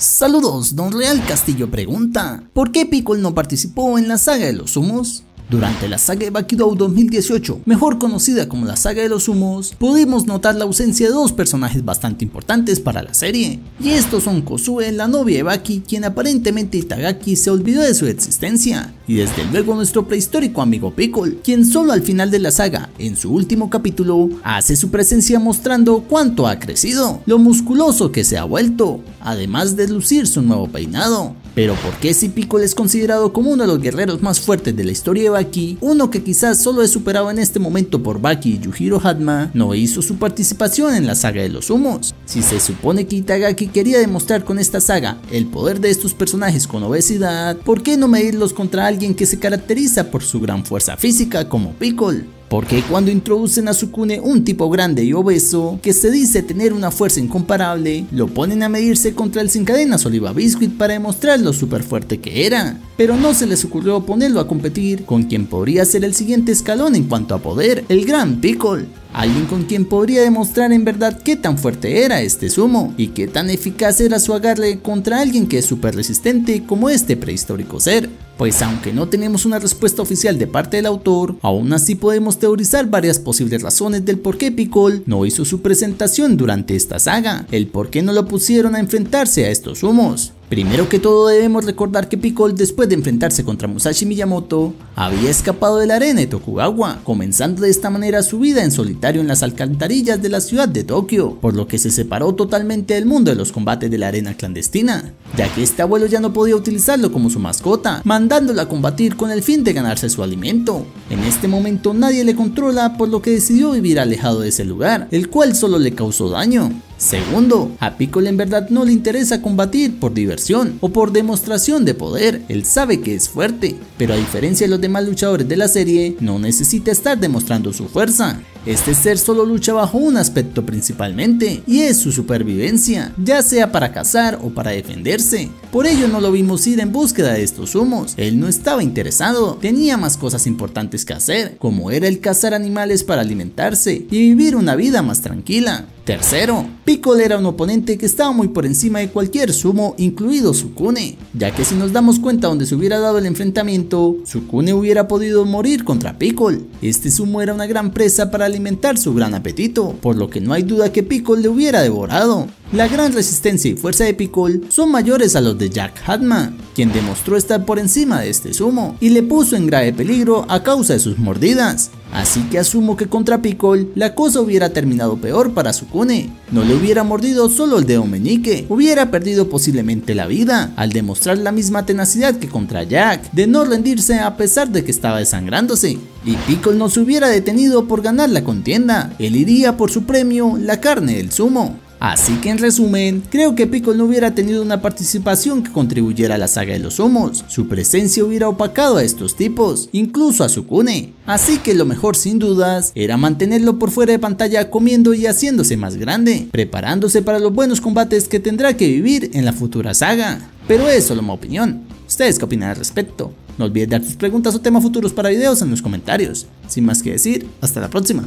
Saludos, Don Real Castillo pregunta, ¿por qué Pickle no participó en la saga de los humos? Durante la saga de Bakidou 2018, mejor conocida como la saga de los humos, pudimos notar la ausencia de dos personajes bastante importantes para la serie, y estos son Kozue, la novia de Baki, quien aparentemente Itagaki se olvidó de su existencia, y desde luego nuestro prehistórico amigo Pickle, quien solo al final de la saga, en su último capítulo, hace su presencia mostrando cuánto ha crecido, lo musculoso que se ha vuelto, además de lucir su nuevo peinado. Pero ¿por qué si Pickle es considerado como uno de los guerreros más fuertes de la historia de Baki, uno que quizás solo es superado en este momento por Baki y Yujiro Hanma, no hizo su participación en la saga de los humos? Si se supone que Itagaki quería demostrar con esta saga el poder de estos personajes con obesidad, ¿por qué no medirlos contra alguien que se caracteriza por su gran fuerza física como Pickle? ¿Por qué cuando introducen a Sukune, un tipo grande y obeso que se dice tener una fuerza incomparable, lo ponen a medirse contra el sin cadenas Oliva Biscuit para demostrar lo súper fuerte que era? Pero no se les ocurrió ponerlo a competir con quien podría ser el siguiente escalón en cuanto a poder, el gran Pickle. Alguien con quien podría demostrar en verdad qué tan fuerte era este sumo y qué tan eficaz era su agarre contra alguien que es súper resistente como este prehistórico ser. Pues aunque no tenemos una respuesta oficial de parte del autor, aún así podemos teorizar varias posibles razones del por qué Pickle no hizo su presentación durante esta saga, el por qué no lo pusieron a enfrentarse a estos sumos. Primero que todo debemos recordar que Pickle, después de enfrentarse contra Musashi Miyamoto, había escapado de la arena de Tokugawa, comenzando de esta manera su vida en solitario en las alcantarillas de la ciudad de Tokio, por lo que se separó totalmente del mundo de los combates de la arena clandestina, ya que este abuelo ya no podía utilizarlo como su mascota, mandándola a combatir con el fin de ganarse su alimento. En este momento nadie le controla, por lo que decidió vivir alejado de ese lugar, el cual solo le causó daño. Segundo, a Pickle en verdad no le interesa combatir por diversión o por demostración de poder, él sabe que es fuerte, pero a diferencia de los demás luchadores de la serie, no necesita estar demostrando su fuerza. Este ser solo lucha bajo un aspecto principalmente, y es su supervivencia, ya sea para cazar o para defenderse. Por ello no lo vimos ir en búsqueda de estos humos, él no estaba interesado, tenía más cosas importantes que hacer, como era el cazar animales para alimentarse y vivir una vida más tranquila. Tercero, Pickle era un oponente que estaba muy por encima de cualquier sumo, incluido Sukune, ya que si nos damos cuenta donde se hubiera dado el enfrentamiento, Sukune hubiera podido morir contra Pickle. Este sumo era una gran presa para alimentar su gran apetito, por lo que no hay duda que Pickle le hubiera devorado. La gran resistencia y fuerza de Pickle son mayores a los de Jack Hatman, quien demostró estar por encima de este sumo y le puso en grave peligro a causa de sus mordidas. Así que asumo que contra Pickle la cosa hubiera terminado peor para Sukune, no le hubiera mordido solo el dedo meñique, hubiera perdido posiblemente la vida al demostrar la misma tenacidad que contra Jack, de no rendirse a pesar de que estaba desangrándose, y Pickle no se hubiera detenido por ganar la contienda, él iría por su premio, la carne del sumo. Así que en resumen, creo que Pickle no hubiera tenido una participación que contribuyera a la saga de los humos, su presencia hubiera opacado a estos tipos, incluso a Sukune, así que lo mejor sin dudas era mantenerlo por fuera de pantalla comiendo y haciéndose más grande, preparándose para los buenos combates que tendrá que vivir en la futura saga. Pero es solo mi opinión, ¿ustedes qué opinan al respecto? No olvides dar tus preguntas o temas futuros para videos en los comentarios, sin más que decir, hasta la próxima.